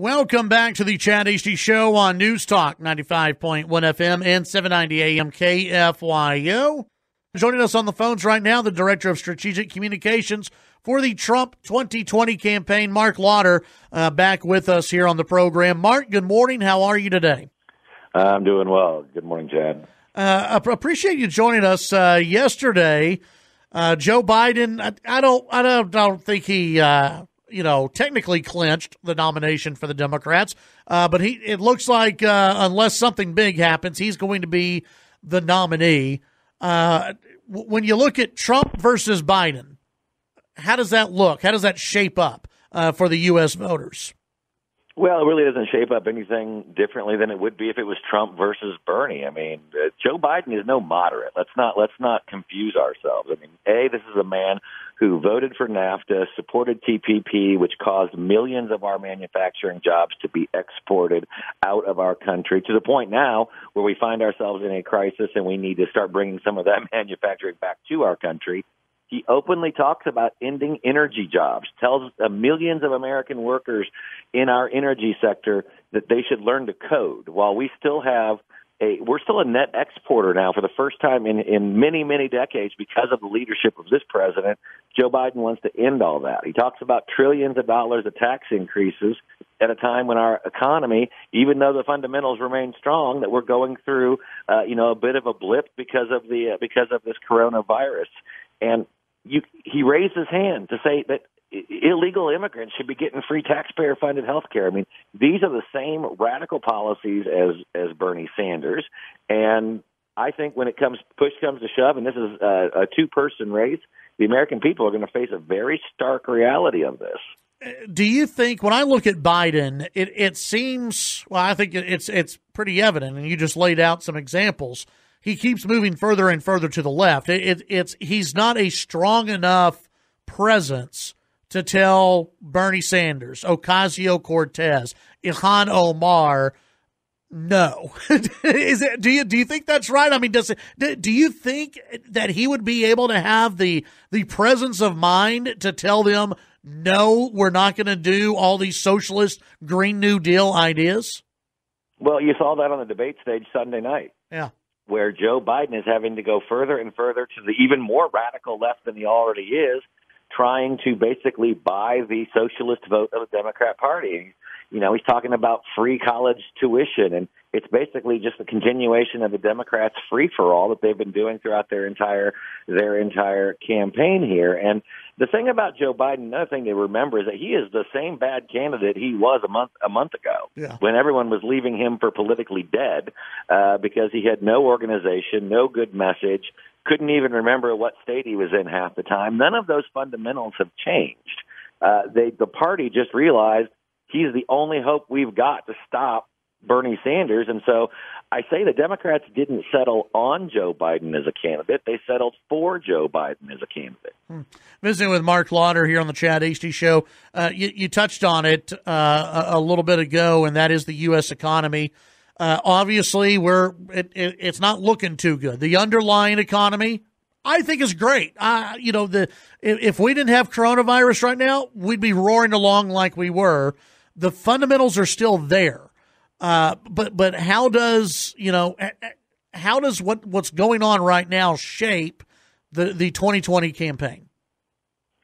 Welcome back to the Chad Hasty Show on News Talk 95.1 FM and 790 AM KFYO. Joining us on the phones right now, the Director of Strategic Communications for the Trump 2020 campaign, Marc Lotter, back with us here on the program. Marc, good morning. How are you today? I'm doing well. Good morning, Chad. I appreciate you joining us yesterday. Joe Biden, I don't think he technically clinched the nomination for the Democrats. But it looks like unless something big happens, he's going to be the nominee. When you look at Trump versus Biden, how does that look? How does that shape up for the U.S. voters? Well, it really doesn't shape up anything differently than it would be if it was Trump versus Bernie. I mean, Joe Biden is no moderate. Let's not confuse ourselves. I mean, this is a man who voted for NAFTA, supported TPP, which caused millions of our manufacturing jobs to be exported out of our country, to the point now where we find ourselves in a crisis and we need to start bringing some of that manufacturing back to our country. He openly talks about ending energy jobs, tells millions of American workers in our energy sector that they should learn to code. While we still have we're still a net exporter now for the first time in many, many decades because of the leadership of this president. Joe Biden wants to end all that. He talks about trillions of dollars of tax increases at a time when our economy, even though the fundamentals remain strong, that we're going through, a bit of a blip because of this coronavirus. And he raised his hand to say that illegal immigrants should be getting free taxpayer-funded health care. I mean, these are the same radical policies as Bernie Sanders. And I think when push comes to shove, and this is a two-person race, the American people are going to face a very stark reality of this. Do you think, when I look at Biden, it seems, well, I think it's pretty evident, and you just laid out some examples. He keeps moving further and further to the left. He's not a strong enough presence to tell Bernie Sanders, Ocasio-Cortez, Ilhan Omar, no. Do you think that's right? I mean, do you think that he would be able to have the presence of mind to tell them, no, we're not going to do all these socialist Green New Deal ideas? Well, you saw that on the debate stage Sunday night. Yeah. Where Joe Biden is having to go further and further to the even more radical left than he already is, trying to basically buy the socialist vote of the Democrat Party. You know, he's talking about free college tuition, and it's basically just a continuation of the Democrats' free-for-all that they've been doing throughout their entire campaign here. And the thing about Joe Biden, another thing to remember, is that he is the same bad candidate he was a month ago, yeah, when everyone was leaving him for politically dead because he had no organization, no good message, couldn't even remember what state he was in half the time. None of those fundamentals have changed. The party just realized he's the only hope we've got to stop Bernie Sanders. And so I say the Democrats didn't settle on Joe Biden as a candidate. They settled for Joe Biden as a candidate. Visiting with Marc Lotter here on the Chad Hasty Show, you touched on it a little bit ago, and that is the U.S. economy. Obviously, it's not looking too good. The underlying economy, I think, is great. If we didn't have coronavirus right now, we'd be roaring along like we were. The fundamentals are still there, but how does what's going on right now shape the 2020 campaign?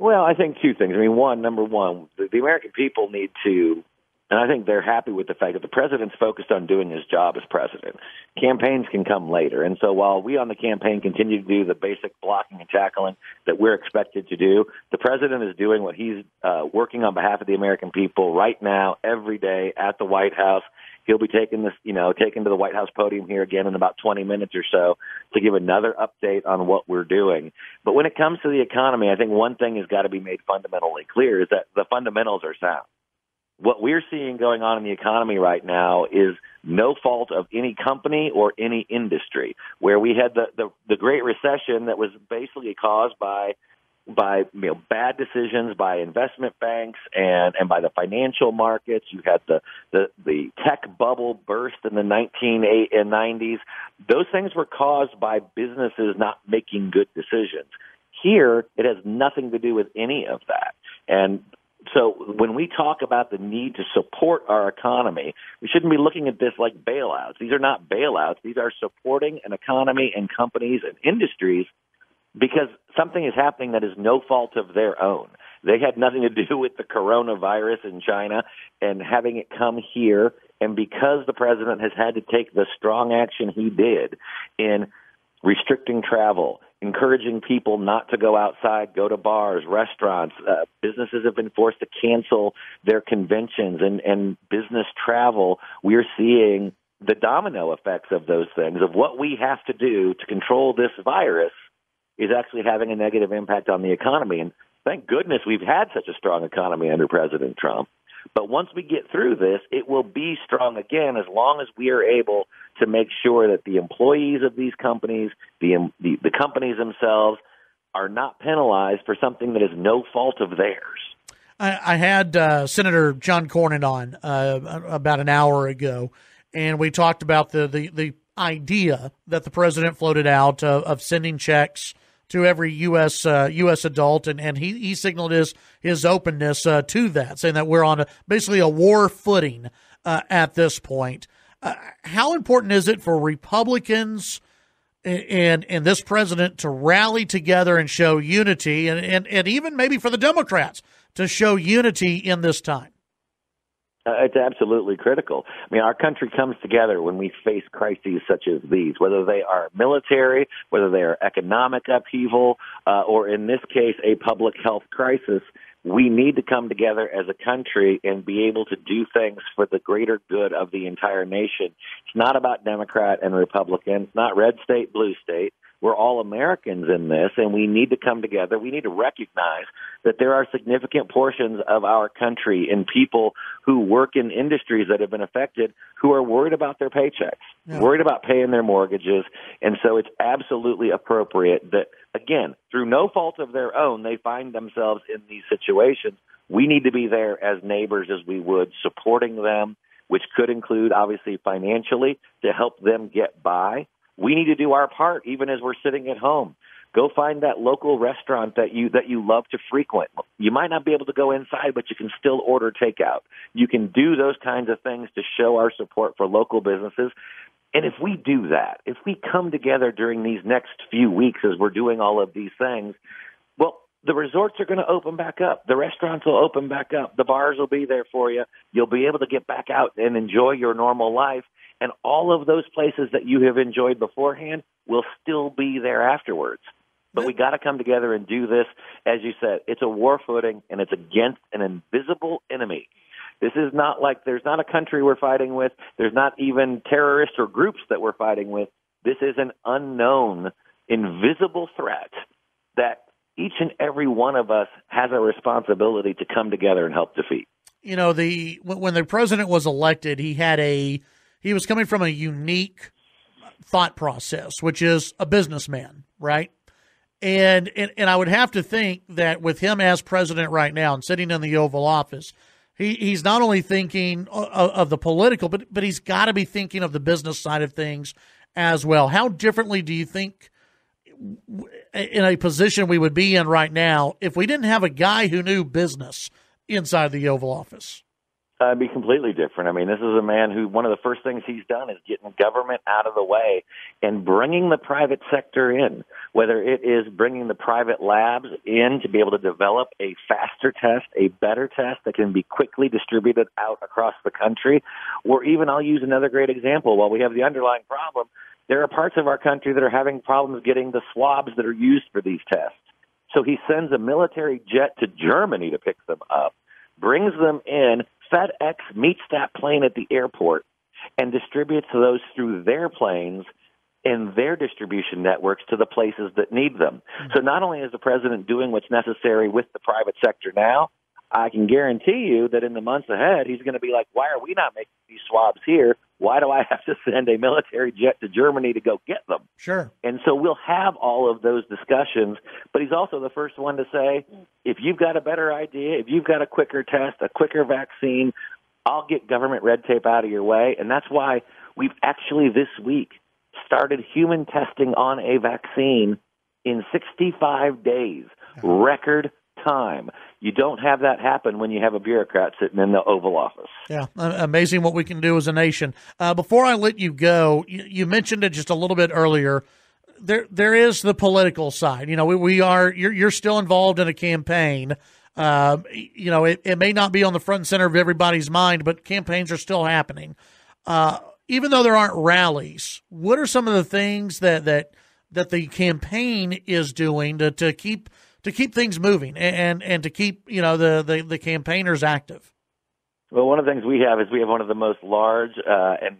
Well, I think two things. I mean, number one, the American people need to. And I think they're happy with the fact that the president's focused on doing his job as president. Campaigns can come later. And so while we on the campaign continue to do the basic blocking and tackling that we're expected to do, the president is doing what he's working on behalf of the American people right now, every day at the White House. He'll be taken to the White House podium here again in about 20 minutes or so to give another update on what we're doing. But when it comes to the economy, I think one thing has got to be made fundamentally clear is that the fundamentals are sound. What we're seeing going on in the economy right now is no fault of any company or any industry. Where we had the Great Recession that was basically caused by bad decisions by investment banks and by the financial markets. You had the tech bubble burst in the 1990s. Those things were caused by businesses not making good decisions. Here, it has nothing to do with any of that. And So when we talk about the need to support our economy, we shouldn't be looking at this like bailouts. These are not bailouts. These are supporting an economy and companies and industries because something is happening that is no fault of their own. They had nothing to do with the coronavirus in China and having it come here. And because the president has had to take the strong action he did in restricting travel, encouraging people not to go outside, go to bars, restaurants. Businesses have been forced to cancel their conventions and business travel. We're seeing the domino effects of those things, of what we have to do to control this virus is actually having a negative impact on the economy. And thank goodness we've had such a strong economy under President Trump. But once we get through this, it will be strong again as long as we are able to make sure that the employees of these companies, the companies themselves, are not penalized for something that is no fault of theirs. I had Senator John Cornyn on about an hour ago, and we talked about the idea that the president floated out of sending checks to every U.S. adult, and he signaled his openness to that, saying that we're on basically a war footing at this point. How important is it for Republicans and this president to rally together and show unity, and even maybe for the Democrats to show unity in this time? It's absolutely critical. I mean, our country comes together when we face crises such as these, whether they are military, whether they are economic upheaval, or in this case, a public health crisis. We need to come together as a country and be able to do things for the greater good of the entire nation. It's not about Democrat and Republican. It's not red state, blue state. We're all Americans in this, and we need to come together. We need to recognize that there are significant portions of our country and people who work in industries that have been affected who are worried about their paychecks, worried about paying their mortgages. And so it's absolutely appropriate that, again, through no fault of their own, they find themselves in these situations. We need to be there as neighbors as we would, supporting them, which could include, obviously, financially to help them get by. We need to do our part, even as we're sitting at home. Go find that local restaurant that you love to frequent. You might not be able to go inside, but you can still order takeout. You can do those kinds of things to show our support for local businesses. And if we do that, if we come together during these next few weeks as we're doing all of these things, well, the resorts are going to open back up. The restaurants will open back up. The bars will be there for you. You'll be able to get back out and enjoy your normal life. And all of those places that you have enjoyed beforehand will still be there afterwards. But we got to come together and do this. As you said, it's a war footing, and it's against an invisible enemy. This is not like there's not a country we're fighting with. There's not even terrorists or groups that we're fighting with. This is an unknown, invisible threat that each and every one of us has a responsibility to come together and help defeat. You know, when the president was elected, he was coming from a unique thought process, which is a businessman, right? And I would have to think that with him as president right now and sitting in the Oval Office, he's not only thinking of the political, but he's got to be thinking of the business side of things as well. How differently do you think in a position we would be in right now if we didn't have a guy who knew business inside the Oval Office? It'd be completely different. I mean, this is a man who one of the first things he's done is getting government out of the way and bringing the private sector in, whether it is bringing the private labs in to be able to develop a faster test, a better test that can be quickly distributed out across the country, or even I'll use another great example. While we have the underlying problem, there are parts of our country that are having problems getting the swabs that are used for these tests. So he sends a military jet to Germany to pick them up, brings them in, FedEx meets that plane at the airport and distributes those through their planes and their distribution networks to the places that need them. So not only is the president doing what's necessary with the private sector now, I can guarantee you that in the months ahead, he's going to be like, why are we not making these swabs here? Why do I have to send a military jet to Germany to go get them? Sure. And so we'll have all of those discussions, but he's also the first one to say, if you've got a better idea, if you've got a quicker test, a quicker vaccine, I'll get government red tape out of your way. And that's why we've actually this week started human testing on a vaccine in 65 days, record time. You don't have that happen when you have a bureaucrat sitting in the Oval Office. Yeah, amazing what we can do as a nation. Before I let you go, you mentioned it just a little bit earlier. There is the political side. You know, you're still involved in a campaign. You know, it may not be on the front and center of everybody's mind, but campaigns are still happening. Even though there aren't rallies, what are some of the things that the campaign is doing to keep things moving and to keep, you know, the campaigners active? Well, one of the things we have is we have one of the most large and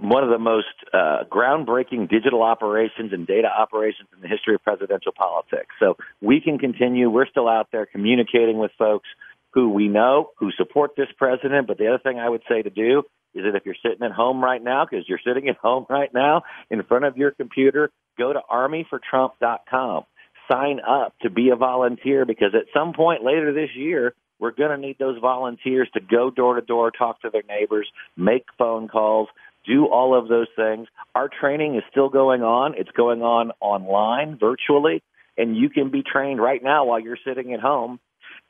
one of the most groundbreaking digital operations and data operations in the history of presidential politics. So we can continue. We're still out there communicating with folks who we know, who support this president. But the other thing I would say to do is that if you're sitting at home right now, because you're sitting at home right now in front of your computer, go to armyfortrump.com. Sign up to be a volunteer, because at some point later this year, we're going to need those volunteers to go door to door, talk to their neighbors, make phone calls, do all of those things. Our training is still going on. It's going on online, virtually, and you can be trained right now while you're sitting at home.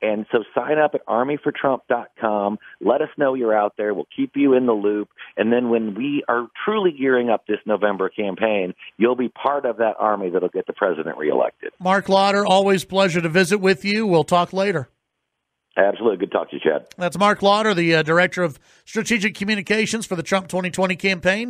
And so sign up at armyfortrump.com. Let us know you're out there. We'll keep you in the loop. And then when we are truly gearing up this November campaign, you'll be part of that army that'll get the president reelected. Marc Lotter, always pleasure to visit with you. We'll talk later. Absolutely. Good talk to you, Chad. That's Marc Lotter, the Director of Strategic Communications for the Trump 2020 campaign.